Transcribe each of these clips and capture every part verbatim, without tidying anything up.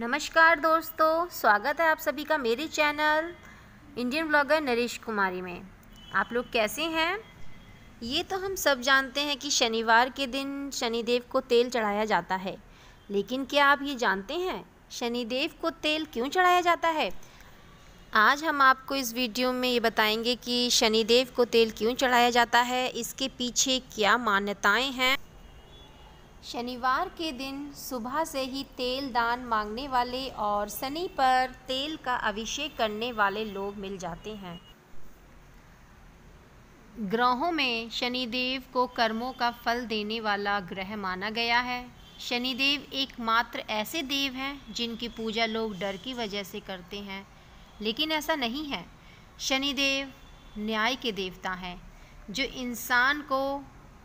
नमस्कार दोस्तों, स्वागत है आप सभी का मेरे channel Indian vlogger Naresh Kumari में। आप लोग कैसे हैं? ये तो हम सब जानते हैं कि शनिवार के दिन शनिदेव को तेल चढ़ाया जाता है, लेकिन क्या आप ये जानते हैं शनिदेव को तेल क्यों चढ़ाया जाता है? आज हम आपको इस वीडियो में ये बताएंगे कि शनिदेव को तेल क्यों चढ़ाया जाता है, इसके पीछे क्या मान्यताएँ हैं। शनिवार के दिन सुबह से ही तेल दान मांगने वाले और शनि पर तेल का अभिषेक करने वाले लोग मिल जाते हैं। ग्रहों में शनिदेव को कर्मों का फल देने वाला ग्रह माना गया है। शनिदेव एकमात्र ऐसे देव हैं जिनकी पूजा लोग डर की वजह से करते हैं, लेकिन ऐसा नहीं है। शनिदेव न्याय के देवता हैं जो इंसान को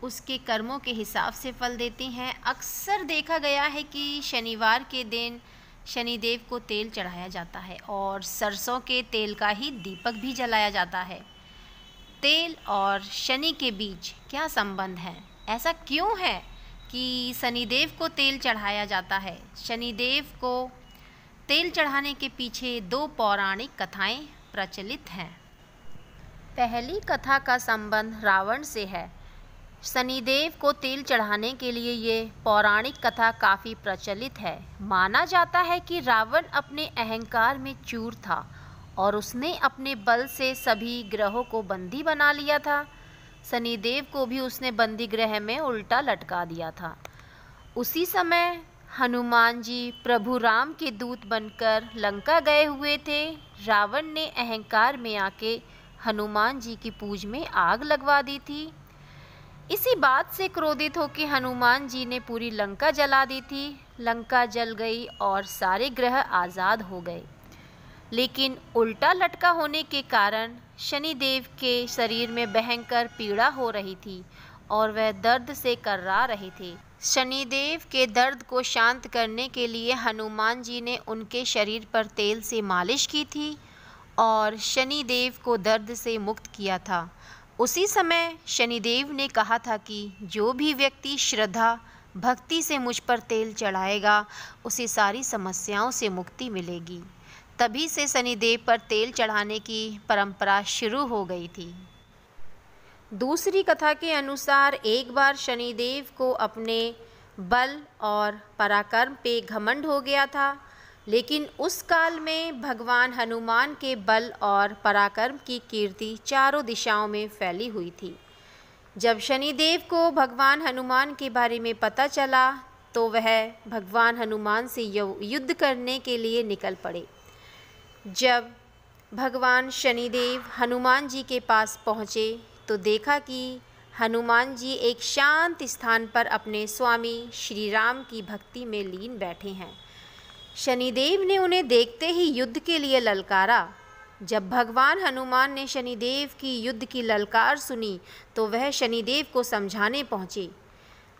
उसके कर्मों के हिसाब से फल देते हैं। अक्सर देखा गया है कि शनिवार के दिन शनिदेव को तेल चढ़ाया जाता है और सरसों के तेल का ही दीपक भी जलाया जाता है। तेल और शनि के बीच क्या संबंध है? ऐसा क्यों है कि शनिदेव को तेल चढ़ाया जाता है? शनिदेव को तेल चढ़ाने के पीछे दो पौराणिक कथाएं प्रचलित हैं। पहली कथा का संबंध रावण से है। शनिदेव को तेल चढ़ाने के लिए ये पौराणिक कथा काफ़ी प्रचलित है। माना जाता है कि रावण अपने अहंकार में चूर था और उसने अपने बल से सभी ग्रहों को बंदी बना लिया था। शनिदेव को भी उसने बंदी ग्रह में उल्टा लटका दिया था। उसी समय हनुमान जी प्रभु राम के दूत बनकर लंका गए हुए थे। रावण ने अहंकार में आके हनुमान जी की पूज में आग लगवा दी थी। इसी बात से क्रोधित होकर हनुमान जी ने पूरी लंका जला दी थी। लंका जल गई और सारे ग्रह आज़ाद हो गए, लेकिन उल्टा लटका होने के कारण शनिदेव के शरीर में भयंकर पीड़ा हो रही थी और वह दर्द से कर्रा रहे थे। शनिदेव के दर्द को शांत करने के लिए हनुमान जी ने उनके शरीर पर तेल से मालिश की थी और शनिदेव को दर्द से मुक्त किया था। उसी समय शनिदेव ने कहा था कि जो भी व्यक्ति श्रद्धा भक्ति से मुझ पर तेल चढ़ाएगा उसे सारी समस्याओं से मुक्ति मिलेगी। तभी से शनिदेव पर तेल चढ़ाने की परंपरा शुरू हो गई थी। दूसरी कथा के अनुसार एक बार शनिदेव को अपने बल और पराक्रम पे घमंड हो गया था, लेकिन उस काल में भगवान हनुमान के बल और पराक्रम की कीर्ति चारों दिशाओं में फैली हुई थी। जब शनिदेव को भगवान हनुमान के बारे में पता चला तो वह भगवान हनुमान से युद्ध करने के लिए निकल पड़े। जब भगवान शनिदेव हनुमान जी के पास पहुँचे तो देखा कि हनुमान जी एक शांत स्थान पर अपने स्वामी श्री राम की भक्ति में लीन बैठे हैं। शनिदेव ने उन्हें देखते ही युद्ध के लिए ललकारा। जब भगवान हनुमान ने शनिदेव की युद्ध की ललकार सुनी तो वह शनिदेव को समझाने पहुँचे,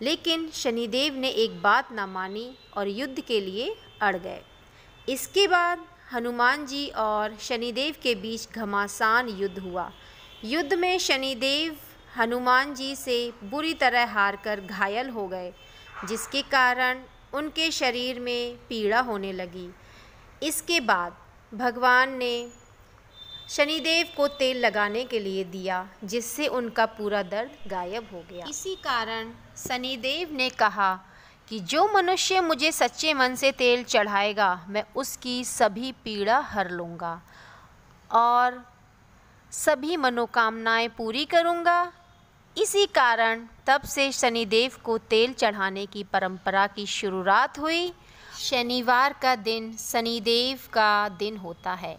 लेकिन शनिदेव ने एक बात ना मानी और युद्ध के लिए अड़ गए। इसके बाद हनुमान जी और शनिदेव के बीच घमासान युद्ध हुआ। युद्ध में शनिदेव हनुमान जी से बुरी तरह हारकर घायल हो गए, जिसके कारण उनके शरीर में पीड़ा होने लगी। इसके बाद भगवान ने शनिदेव को तेल लगाने के लिए दिया, जिससे उनका पूरा दर्द गायब हो गया। इसी कारण शनिदेव ने कहा कि जो मनुष्य मुझे सच्चे मन से तेल चढ़ाएगा मैं उसकी सभी पीड़ा हर लूँगा और सभी मनोकामनाएं पूरी करूँगा। इसी कारण तब से शनिदेव को तेल चढ़ाने की परंपरा की शुरुआत हुई। शनिवार का दिन शनिदेव का दिन होता है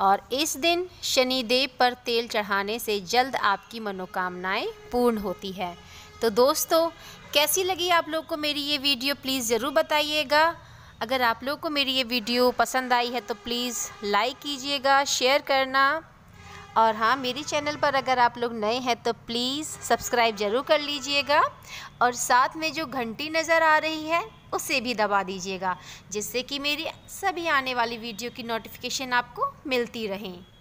और इस दिन शनिदेव पर तेल चढ़ाने से जल्द आपकी मनोकामनाएं पूर्ण होती है। तो दोस्तों, कैसी लगी आप लोग को मेरी ये वीडियो प्लीज़ ज़रूर बताइएगा। अगर आप लोग को मेरी ये वीडियो पसंद आई है तो प्लीज़ लाइक कीजिएगा, शेयर करना, और हाँ, मेरे चैनल पर अगर आप लोग नए हैं तो प्लीज़ सब्सक्राइब ज़रूर कर लीजिएगा और साथ में जो घंटी नज़र आ रही है उसे भी दबा दीजिएगा, जिससे कि मेरी सभी आने वाली वीडियो की नोटिफिकेशन आपको मिलती रहें।